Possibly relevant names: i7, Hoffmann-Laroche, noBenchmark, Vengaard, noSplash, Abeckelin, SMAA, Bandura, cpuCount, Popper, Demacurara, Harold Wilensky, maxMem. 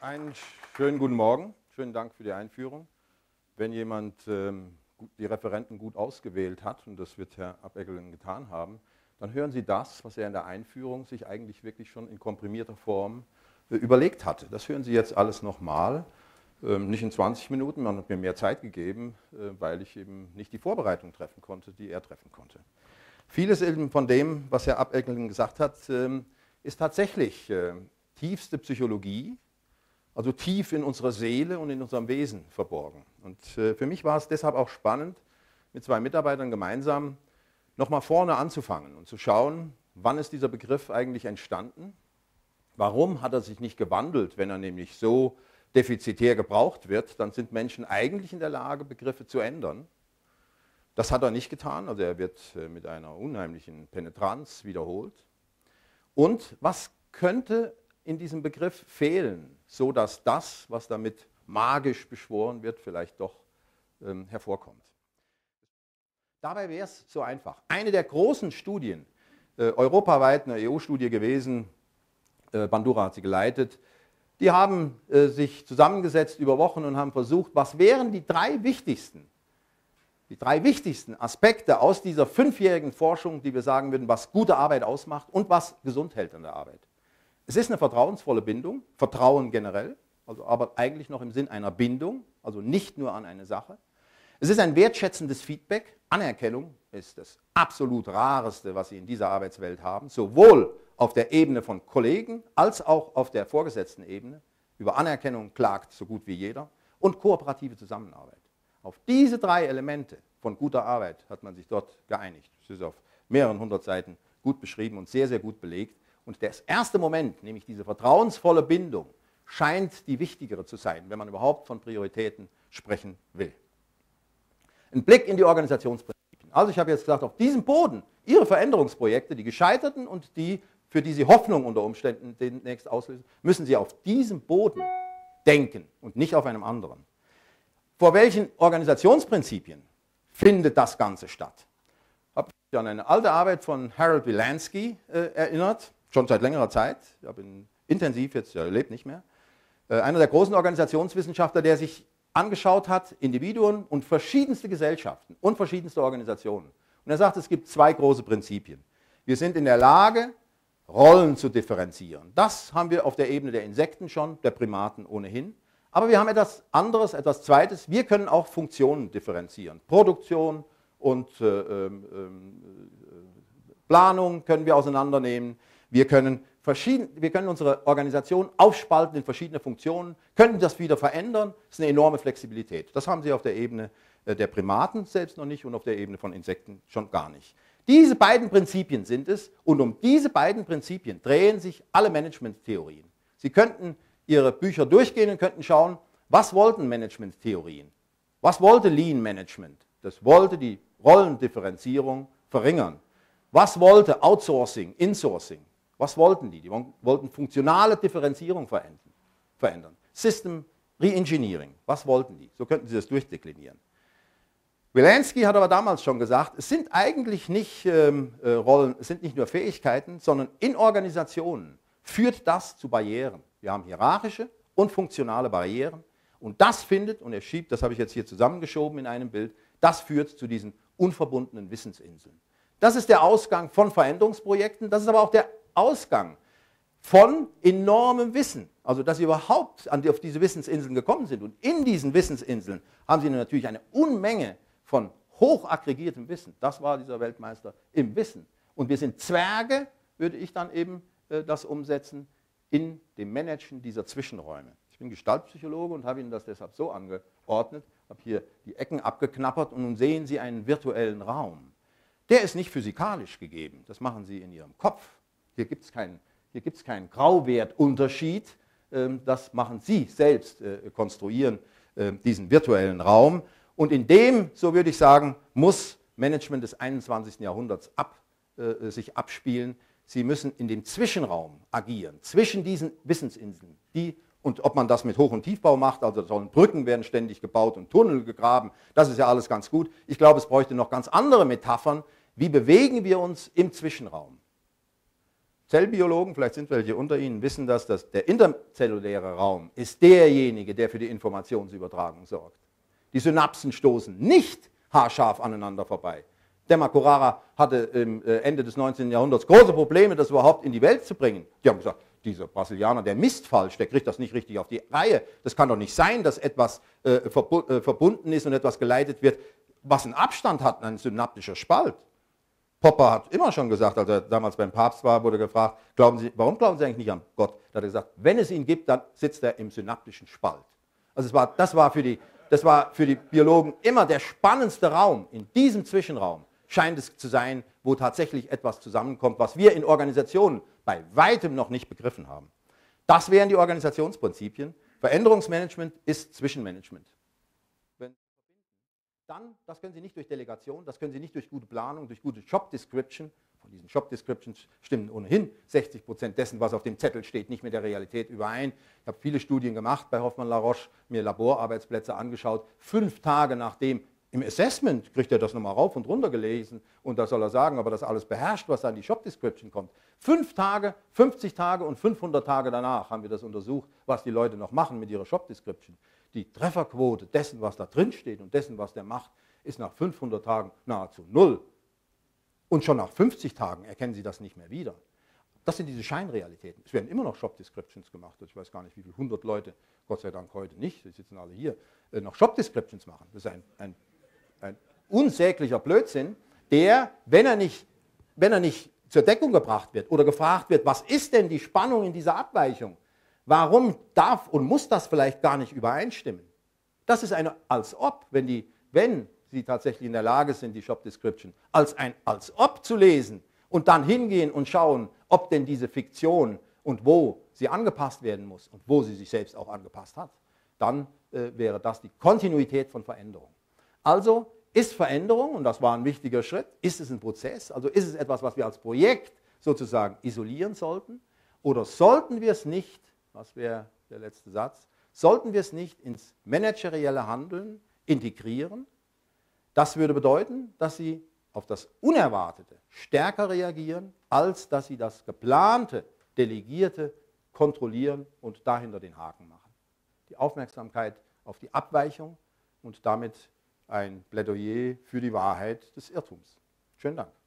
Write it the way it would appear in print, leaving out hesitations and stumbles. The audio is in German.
Einen schönen guten Morgen, schönen Dank für die Einführung. Wenn jemand die Referenten gut ausgewählt hat, und das wird Herr Abeckelin getan haben, dann hören Sie das, was er in der Einführung sich eigentlich wirklich schon in komprimierter Form überlegt hatte. Das hören Sie jetzt alles nochmal, nicht in 20 Minuten, man hat mir mehr Zeit gegeben, weil ich eben nicht die Vorbereitung treffen konnte, die er treffen konnte. Vieles eben von dem, was Herr Abeckelin gesagt hat, ist tatsächlich tiefste Psychologie, also tief in unserer Seele und in unserem Wesen verborgen. Und für mich war es deshalb auch spannend, mit zwei Mitarbeitern gemeinsam nochmal vorne anzufangen und zu schauen, wann ist dieser Begriff eigentlich entstanden, warum hat er sich nicht gewandelt, wenn er nämlich so defizitär gebraucht wird, dann sind Menschen eigentlich in der Lage, Begriffe zu ändern. Das hat er nicht getan, also er wird mit einer unheimlichen Penetranz wiederholt. Und was könnte in diesem Begriff fehlen, so dass das, was damit magisch beschworen wird, vielleicht doch hervorkommt. Dabei wäre es so einfach. Eine der großen Studien, europaweit eine EU-Studie gewesen, Bandura hat sie geleitet, die haben sich zusammengesetzt über Wochen und haben versucht, was wären die drei wichtigsten Aspekte aus dieser 5-jährigen Forschung, die wir sagen würden, was gute Arbeit ausmacht und was gesund hält an der Arbeit. Es ist eine vertrauensvolle Bindung, Vertrauen generell, also aber eigentlich noch im Sinn einer Bindung, also nicht nur an eine Sache. Es ist ein wertschätzendes Feedback, Anerkennung ist das absolut Rareste, was Sie in dieser Arbeitswelt haben, sowohl auf der Ebene von Kollegen als auch auf der vorgesetzten Ebene. Über Anerkennung klagt so gut wie jeder und kooperative Zusammenarbeit. Auf diese drei Elemente von guter Arbeit hat man sich dort geeinigt. Das ist auf mehreren 100 Seiten gut beschrieben und sehr, sehr gut belegt. Und der erste Moment, nämlich diese vertrauensvolle Bindung, scheint die wichtigere zu sein, wenn man überhaupt von Prioritäten sprechen will. Ein Blick in die Organisationsprinzipien. Also ich habe jetzt gesagt, auf diesem Boden Ihre Veränderungsprojekte, die gescheiterten und die, für die Sie Hoffnung unter Umständen demnächst auslösen, müssen Sie auf diesem Boden denken und nicht auf einem anderen. Vor welchen Organisationsprinzipien findet das Ganze statt? Ich habe mich an eine alte Arbeit von Harold Wilensky erinnert, schon seit längerer Zeit, ich habe ihn intensiv, jetzt er lebt nicht mehr, einer der großen Organisationswissenschaftler, der sich angeschaut hat, Individuen und verschiedenste Gesellschaften und verschiedenste Organisationen. Und er sagt, es gibt zwei große Prinzipien. Wir sind in der Lage, Rollen zu differenzieren. Das haben wir auf der Ebene der Insekten schon, der Primaten ohnehin. Aber wir haben etwas anderes, etwas Zweites. Wir können auch Funktionen differenzieren. Produktion und Planung können wir auseinandernehmen. Wir können unsere Organisation aufspalten in verschiedene Funktionen, können das wieder verändern. Das ist eine enorme Flexibilität. Das haben Sie auf der Ebene der Primaten selbst noch nicht und auf der Ebene von Insekten schon gar nicht. Diese beiden Prinzipien sind es und um diese beiden Prinzipien drehen sich alle Managementtheorien. Sie könnten Ihre Bücher durchgehen und könnten schauen, was wollten Managementtheorien? Was wollte Lean Management? Das wollte die Rollendifferenzierung verringern. Was wollte Outsourcing, Insourcing? Was wollten die? Die wollten funktionale Differenzierung verändern. System Reengineering. Was wollten die? So könnten Sie das durchdeklinieren. Wilensky hat aber damals schon gesagt, es sind eigentlich nicht Rollen, es sind nicht nur Fähigkeiten, sondern in Organisationen führt das zu Barrieren. Wir haben hierarchische und funktionale Barrieren und das findet, und er schiebt, das habe ich jetzt hier zusammengeschoben in einem Bild, das führt zu diesen unverbundenen Wissensinseln. Das ist der Ausgang von Veränderungsprojekten, das ist aber auch der Ausgang von enormem Wissen, also dass Sie überhaupt auf diese Wissensinseln gekommen sind. Und in diesen Wissensinseln haben Sie natürlich eine Unmenge von hochaggregiertem Wissen. Das war dieser Weltmeister im Wissen. Und wir sind Zwerge, würde ich dann eben das umsetzen, in dem Managen dieser Zwischenräume. Ich bin Gestaltpsychologe und habe Ihnen das deshalb so angeordnet, habe hier die Ecken abgeknappert und nun sehen Sie einen virtuellen Raum. Der ist nicht physikalisch gegeben, das machen Sie in Ihrem Kopf. Hier gibt es keinen Grauwertunterschied, das machen Sie selbst, konstruieren diesen virtuellen Raum. Und in dem, so würde ich sagen, muss Management des 21. Jahrhunderts sich abspielen. Sie müssen in dem Zwischenraum agieren, zwischen diesen Wissensinseln. Und ob man das mit Hoch- und Tiefbau macht, also sollen Brücken werden ständig gebaut und Tunnel gegraben, das ist ja alles ganz gut. Ich glaube, es bräuchte noch ganz andere Metaphern. Wie bewegen wir uns im Zwischenraum? Zellbiologen, vielleicht sind welche unter Ihnen, wissen, dass der interzelluläre Raum ist derjenige, der für die Informationsübertragung sorgt. Die Synapsen stoßen nicht haarscharf aneinander vorbei. Demacurara hatte Ende des 19. Jahrhunderts große Probleme, das überhaupt in die Welt zu bringen. Die haben gesagt, dieser Brasilianer, der misst falsch, der kriegt das nicht richtig auf die Reihe. Das kann doch nicht sein, dass etwas verbunden ist und etwas geleitet wird, was einen Abstand hat, ein synaptischer Spalt. Popper hat immer schon gesagt, als er damals beim Papst war, wurde gefragt, warum glauben Sie eigentlich nicht an Gott? Da hat er gesagt, wenn es ihn gibt, dann sitzt er im synaptischen Spalt. Also das war für die Biologen immer der spannendste Raum. In diesem Zwischenraum scheint es zu sein, wo tatsächlich etwas zusammenkommt, was wir in Organisationen bei weitem noch nicht begriffen haben. Das wären die Organisationsprinzipien. Veränderungsmanagement ist Zwischenmanagement. Dann, das können Sie nicht durch Delegation, das können Sie nicht durch gute Planung, durch gute Job Description, von diesen Job Descriptions stimmen ohnehin 60% dessen, was auf dem Zettel steht, nicht mit der Realität überein. Ich habe viele Studien gemacht bei Hoffmann-Laroche, mir Laborarbeitsplätze angeschaut, 5 Tage nachdem, im Assessment kriegt er das nochmal rauf und runter gelesen und da soll er sagen, ob er das alles beherrscht, was da in die Job Description kommt. 5 Tage, 50 Tage und 500 Tage danach haben wir das untersucht, was die Leute noch machen mit ihrer Job Description. Die Trefferquote dessen, was da drin steht und dessen, was der macht, ist nach 500 Tagen nahezu null. Und schon nach 50 Tagen erkennen Sie das nicht mehr wieder. Das sind diese Scheinrealitäten. Es werden immer noch Job Descriptions gemacht. Ich weiß gar nicht, wie viele 100 Leute, Gott sei Dank heute nicht, die sitzen alle hier, noch Job Descriptions machen. Das ist ein unsäglicher Blödsinn, der, wenn er nicht zur Deckung gebracht wird oder gefragt wird, was ist denn die Spannung in dieser Abweichung? Warum darf und muss das vielleicht gar nicht übereinstimmen? Das ist eine Als-Ob, wenn Sie tatsächlich in der Lage sind, die Job Description als ein Als-Ob zu lesen und dann hingehen und schauen, ob denn diese Fiktion und wo sie angepasst werden muss und wo sie sich selbst auch angepasst hat, dann wäre das die Kontinuität von Veränderung. Also ist Veränderung, und das war ein wichtiger Schritt, ist es ein Prozess, also ist es etwas, was wir als Projekt sozusagen isolieren sollten oder sollten wir es nicht, das wäre der letzte Satz, sollten wir es nicht ins managerielle Handeln integrieren? Das würde bedeuten, dass Sie auf das Unerwartete stärker reagieren, als dass Sie das Geplante, Delegierte kontrollieren und dahinter den Haken machen. Die Aufmerksamkeit auf die Abweichung und damit ein Plädoyer für die Wahrheit des Irrtums. Schönen Dank.